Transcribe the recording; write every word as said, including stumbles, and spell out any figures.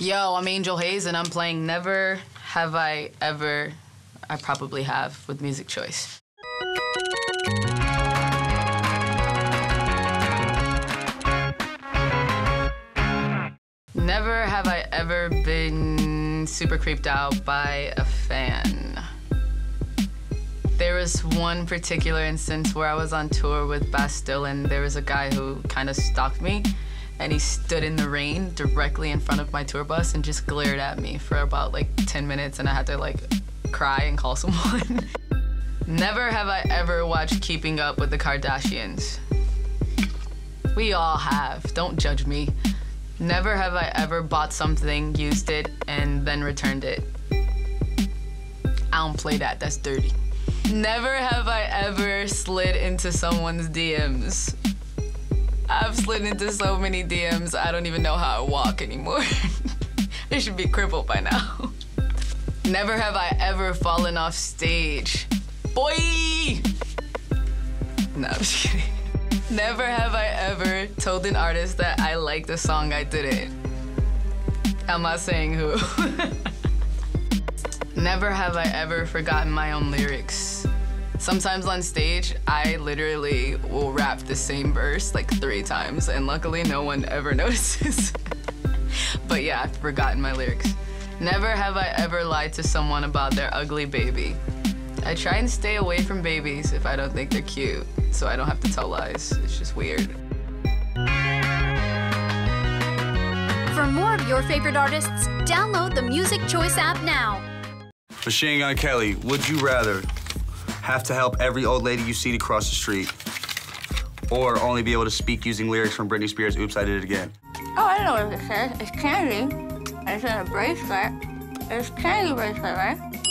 Yo, I'm Angel Haze, and I'm playing Never Have I Ever. I probably have, with Music Choice. Never have I ever been super creeped out by a fan. There was one particular instance where I was on tour with Bastille, and there was a guy who kind of stalked me. And he stood in the rain directly in front of my tour bus and just glared at me for about like ten minutes, and I had to like cry and call someone. Never have I ever watched Keeping Up with the Kardashians. We all have, don't judge me. Never have I ever bought something, used it, and then returned it. I don't play that, that's dirty. Never have I ever slid into someone's D Ms. I've slid into so many D Ms, I don't even know how I walk anymore. I should be crippled by now. Never have I ever fallen off stage. Boy! No, I'm just kidding. Never have I ever told an artist that I liked a song I didn't. I'm not saying who. Never have I ever forgotten my own lyrics. Sometimes on stage, I literally will rap the same verse like three times, and luckily no one ever notices. But yeah, I've forgotten my lyrics. Never have I ever lied to someone about their ugly baby. I try and stay away from babies if I don't think they're cute, so I don't have to tell lies. It's just weird. For more of your favorite artists, download the Music Choice app now. For Shane and Kelly, would you rather have to help every old lady you see to cross the street, or only be able to speak using lyrics from Britney Spears' Oops, I Did It Again? Oh, I know what it says. It's candy. It's in a bracelet. It's candy bracelet, right?